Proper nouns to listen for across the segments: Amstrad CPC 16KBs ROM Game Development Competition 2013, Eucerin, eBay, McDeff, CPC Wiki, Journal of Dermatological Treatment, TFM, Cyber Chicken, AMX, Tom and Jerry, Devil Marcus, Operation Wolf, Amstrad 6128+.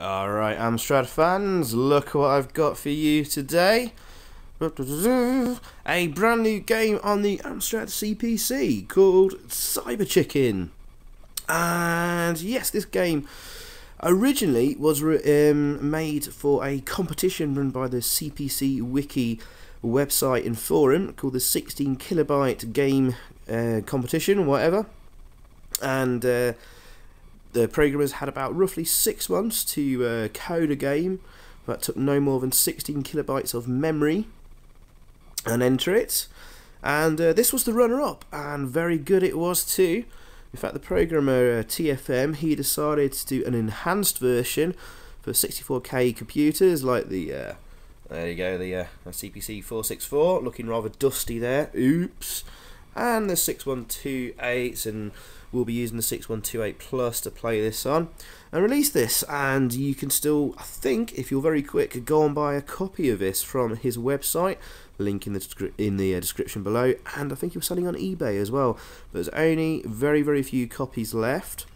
Alright, Amstrad fans, look what I've got for you today. A brand new game on the Amstrad CPC called Cyber Chicken. And yes, this game originally was made for a competition run by the CPC Wiki website and forum called the 16KB game competition, whatever. And the programmers had about roughly 6 months to code a game that took no more than 16 kilobytes of memory and enter it. And this was the runner-up, and very good it was too. In fact, the programmer TFM, he decided to do an enhanced version for 64K computers, like the there you go, the CPC 464, looking rather dusty there. Oops. And the 6128s, and we'll be using the 6128 Plus to play this on and release this. And you can still, I think, if you're very quick, go and buy a copy of this from his website, link in the description below. And I think he was selling on eBay as well. There's only very few copies left,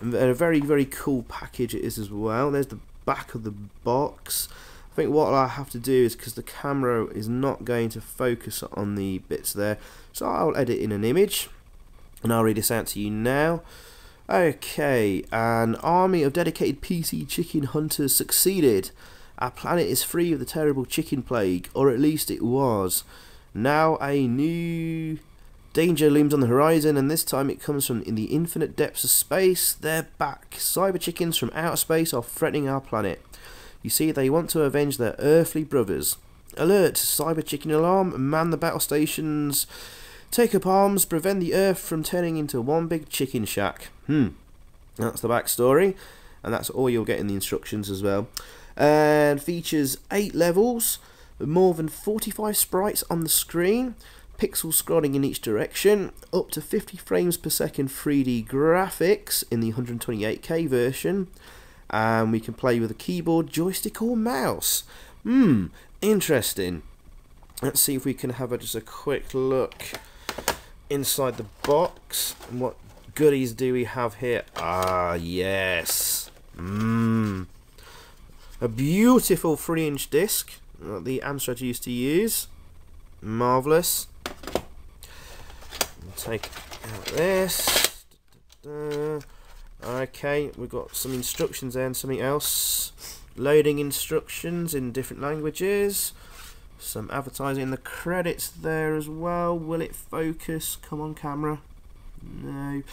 and a very cool package it is as well. There's the back of the box. I think what I have to do is, because the camera is not going to focus on the bits there, so I'll edit in an image and I'll read this out to you now. Okay, an army of dedicated PC chicken hunters succeeded. Our planet is free of the terrible chicken plague, or at least it was. Now a new danger looms on the horizon, and this time it comes from in the infinite depths of space. They're back. Cyber chickens from outer space are threatening our planet. You see, they want to avenge their earthly brothers. Alert! Cyber chicken alarm! Man the battle stations! Take up arms! Prevent the earth from turning into one big chicken shack. That's the backstory, and that's all you'll get in the instructions as well. And features 8 levels, more than 45 sprites on the screen, pixel scrolling in each direction, up to 50 frames per second 3D graphics in the 128K version. And we can play with a keyboard, joystick or mouse. Interesting. Let's see if we can have just a quick look inside the box. And what goodies do we have here? Ah, yes. A beautiful 3-inch disc that the Amstrad used to use. Marvellous. We'll take out this. Okay, we've got some instructions there and something else. Loading instructions in different languages. Some advertising in the credits there as well. Will it focus? Come on, camera. No.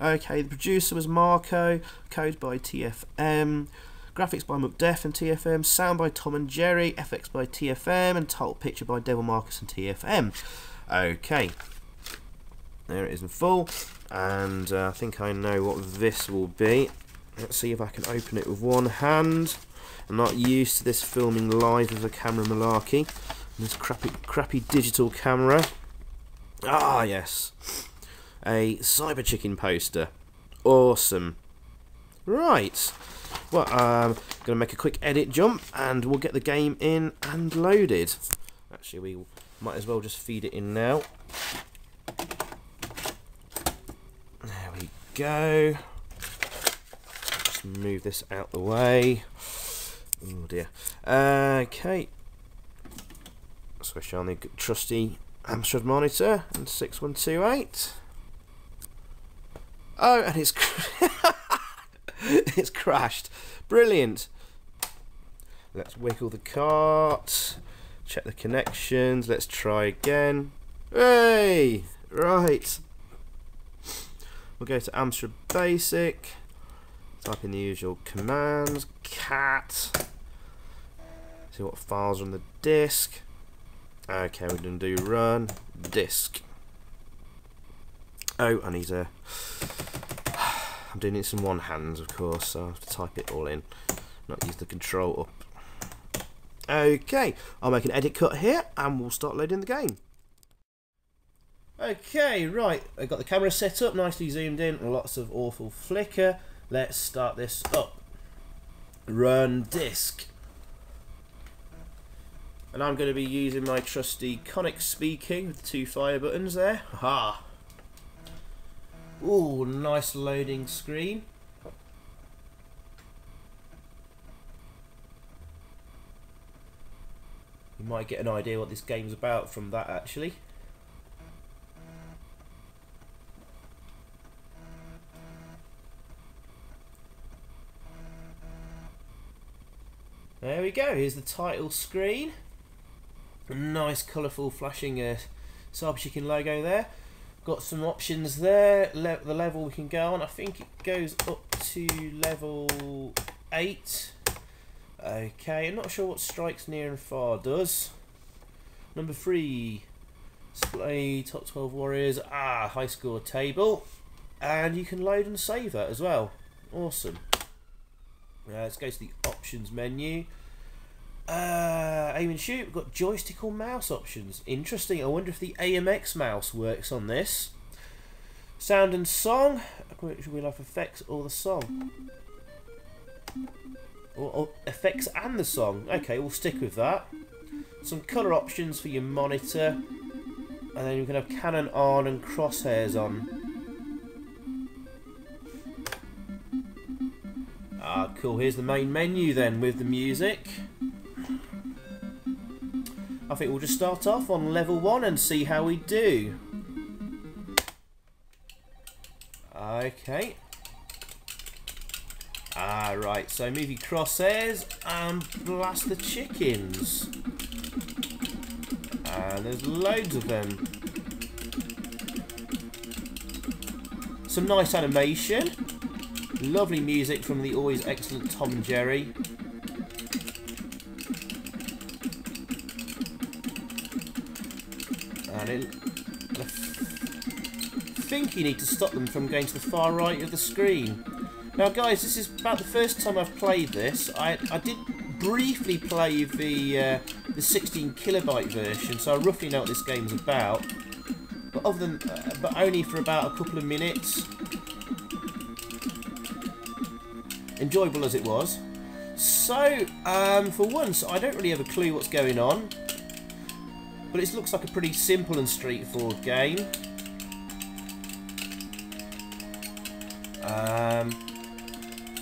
Okay, the producer was Marco. Code by TFM. Graphics by McDeff and TFM. Sound by Tom and Jerry. FX by TFM. And title picture by Devil Marcus and TFM. Okay. There it is in full. And I think I know what this will be. Let's see if I can open it with one hand. I'm not used to this filming live with a camera malarkey. This crappy digital camera. Ah, yes. A Cyber Chicken poster. Awesome. Right. Well, I'm going to make a quick edit jump and we'll get the game in and loaded. Actually, we might as well just feed it in now. Go. Just move this out the way. Oh dear. Okay. Switch on the trusty Amstrad monitor and 6128. Oh, and it's it's crashed. Brilliant. Let's wiggle the cart. Check the connections. Let's try again. Hey, right. We'll go to Amstrad Basic, type in the usual commands, cat, see what files are on the disk. Okay, we're going to do run disk. Oh, I need to, I'm doing this in one hand of course, so I have to type it all in, not use the control up. Okay, I'll make an edit cut here and we'll start loading the game. Okay, right, I've got the camera set up, nicely zoomed in, lots of awful flicker. Let's start this up. Run disk. And I'm going to be using my trusty Conic speaking with 2 fire buttons there. Ha! Ooh, nice loading screen. You might get an idea what this game's about from that, actually. There we go, here's the title screen. Nice colourful flashing Cyber Chicken logo there. Got some options there, the level we can go on. I think it goes up to level 8. Okay, I'm not sure what strikes near and far does. Number 3, display top 12 warriors, high score table. And you can load and save that as well. Awesome. Let's go to the options menu. Aim and shoot. We've got joystick or mouse options. Interesting. I wonder if the AMX mouse works on this. Sound and song. We'll have effects or the song. Or effects and the song. Okay, we'll stick with that. Some colour options for your monitor. And then you can have cannon on and crosshairs on. Ah, cool. Here's the main menu then with the music. I think we'll just start off on level 1 and see how we do. Okay. Right. So move your crosshairs and blast the chickens. And there's loads of them. Some nice animation. Lovely music from the always excellent Tom and Jerry. And I think you need to stop them from going to the far right of the screen. Now guys, this is about the first time I've played this. I did briefly play the 16 kilobyte version, so I roughly know what this game's about. But only for about a couple of minutes. Enjoyable as it was. So, for once, I don't really have a clue what's going on. But it looks like a pretty simple and straightforward game.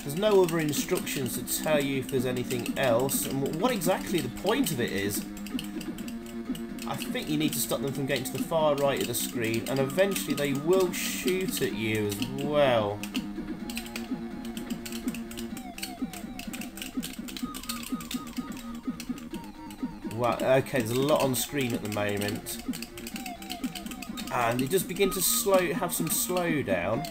There's no other instructions to tell you if there's anything else. And what exactly the point of it is, I think you need to stop them from getting to the far right of the screen. And eventually they will shoot at you as well. Wow, okay, there's a lot on screen at the moment. And it does begin to have some slowdown.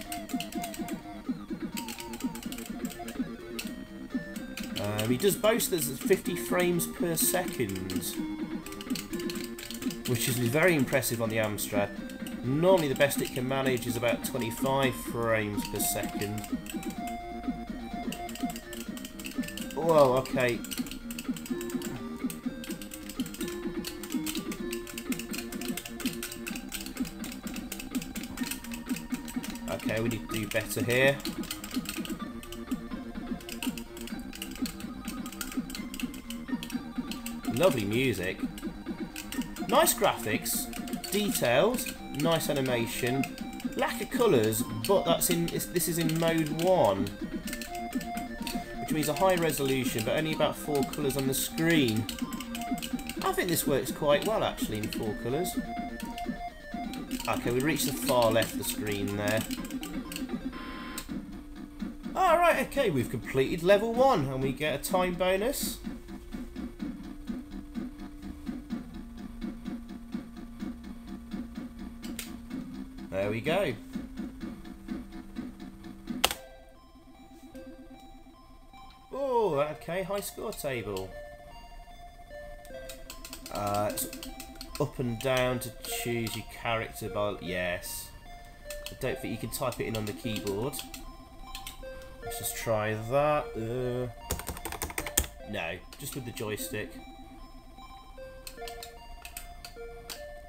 He does boast that there's 50 frames per second. Which is very impressive on the Amstrad. Normally the best it can manage is about 25 frames per second. Whoa, okay. Okay, we need to do better here. Lovely music. Nice graphics, details, nice animation, lack of colours, but this is in mode 1. Which means a high resolution, but only about 4 colours on the screen. I think this works quite well actually in 4 colours. Okay, we reached the far left of the screen there. Alright, okay, we've completed level 1 and we get a time bonus. There we go. Oh, okay, high score table. It's up and down to choose your character, but yes. I don't think you can type it in on the keyboard. Let's just try that. No, just with the joystick.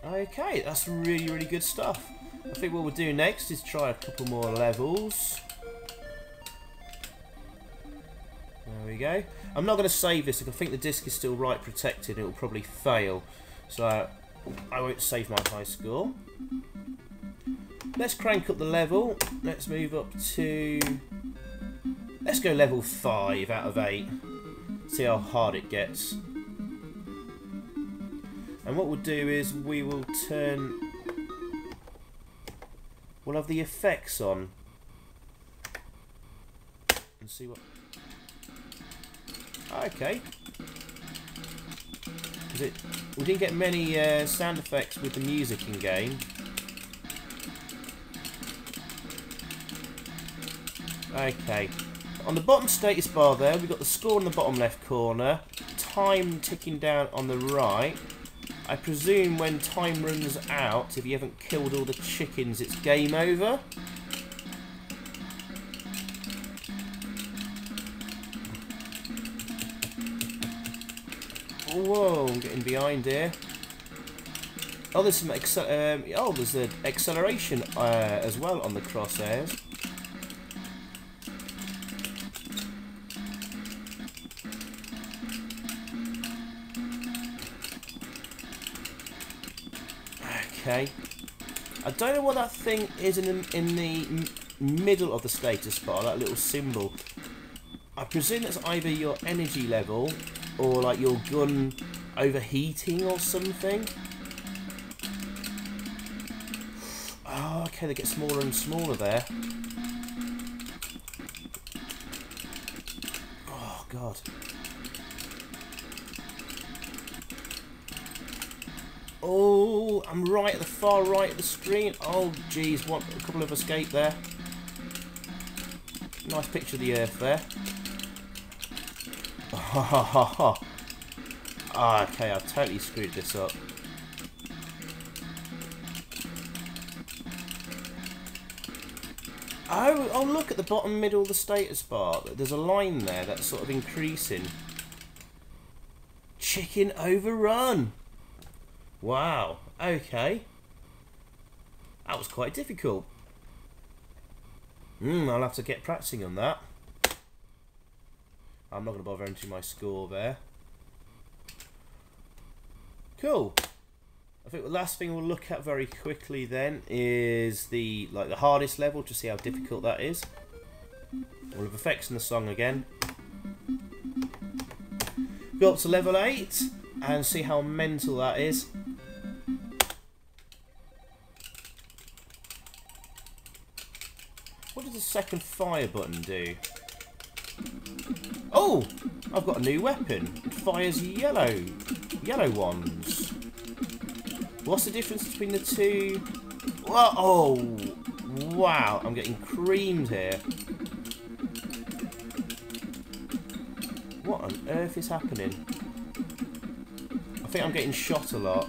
Okay, that's really, really good stuff. I think what we'll do next is try a couple more levels. There we go. I'm not going to save this. I think the disc is still right protected. It will probably fail. So I won't save my high score. Let's crank up the level. Let's move up to... Let's go level 5 out of 8. See how hard it gets. And what we'll do is we will turn... We'll have the effects on. And see what... Okay. We didn't get many sound effects with the music in game. Okay. On the bottom status bar there, we've got the score in the bottom left corner. Time ticking down on the right. I presume when time runs out, if you haven't killed all the chickens, it's game over. Whoa, I'm getting behind here. Oh, there's some there's an acceleration as well on the crosshairs. Okay. I don't know what that thing is in the middle of the status bar, that little symbol. I presume that's either your energy level or like your gun overheating or something. Oh, okay, they get smaller and smaller there. Oh, God. Oh, I'm right at the far right of the screen. Oh, geez, one, a couple of escape there. Nice picture of the Earth there. Ha ha ha ha. Ah, okay, I've totally screwed this up. Oh, look at the bottom middle of the status bar. There's a line there that's sort of increasing. Chicken overrun. Wow, okay. That was quite difficult. I'll have to get practicing on that. I'm not going to bother entering my score there. Cool. I think the last thing we'll look at very quickly then is the hardest level to see how difficult that is. We'll have effects in the song again. Go up to level 8 and see how mental that is. What does the second fire button do? Oh, I've got a new weapon. It fires yellow ones. What's the difference between the two? Whoa, oh, wow, I'm getting creamed here. What on earth is happening? I think I'm getting shot a lot.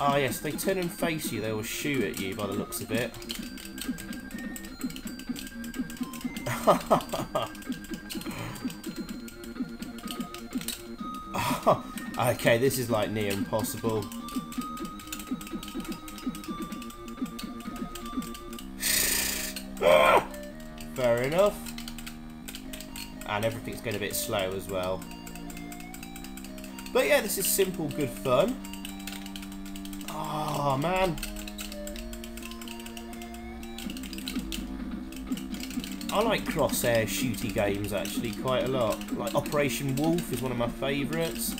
Ah, yes, if they turn and face you, they will shoot at you by the looks of it. Okay, this is like near impossible. Fair enough. And everything's going a bit slow as well. But yeah, this is simple, good fun. Oh, man. I like crosshair shooty games actually quite a lot. Like Operation Wolf is one of my favourites.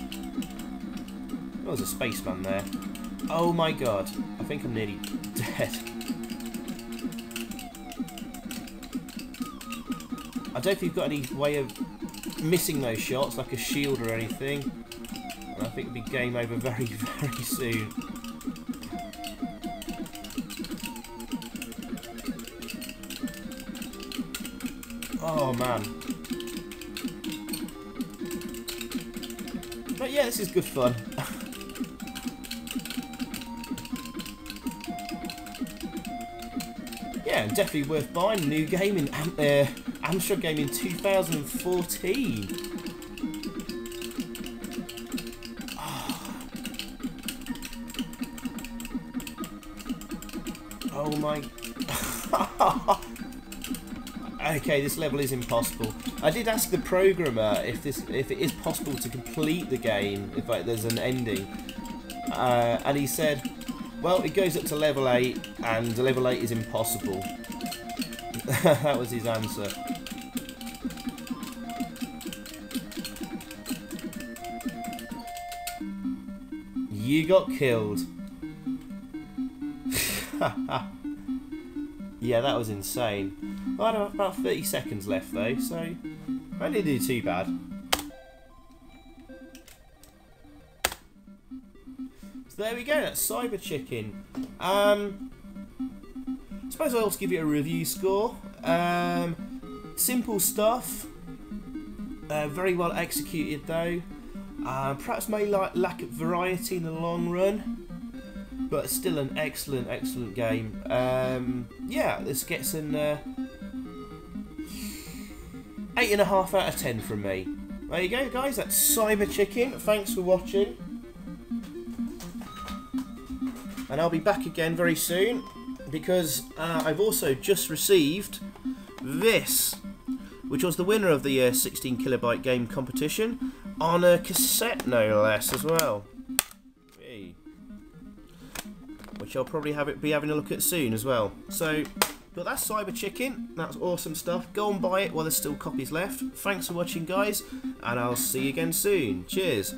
Oh, there's a spaceman there. Oh my God, I think I'm nearly dead. I don't think you've got any way of missing those shots, like a shield or anything. And I think it'll be game over very, very soon. Oh man. But yeah, this is good fun. Yeah, definitely worth buying. New game in Amstrad game in 2014. Oh my. Okay, this level is impossible. I did ask the programmer if it is possible to complete the game, if like there's an ending, and he said, "Well, it goes up to level 8, and level 8 is impossible." That was his answer. You got killed. Yeah, that was insane. I had about 30 seconds left though, so I didn't do too bad. So there we go, that's Cyber Chicken. I suppose I'll also give it a review score. Simple stuff, very well executed though. Perhaps may lack of variety in the long run, but still an excellent, excellent game. Yeah, this gets an 8.5 out of 10 from me. There you go, guys. That's Cyber Chicken. Thanks for watching, and I'll be back again very soon because I've also just received this, which was the winner of the 16 kilobyte game competition, on a cassette no less as well. Which I'll probably be having a look at soon as well. So, but that's Cyber Chicken. That's awesome stuff. Go and buy it while there's still copies left. Thanks for watching, guys, and I'll see you again soon. Cheers.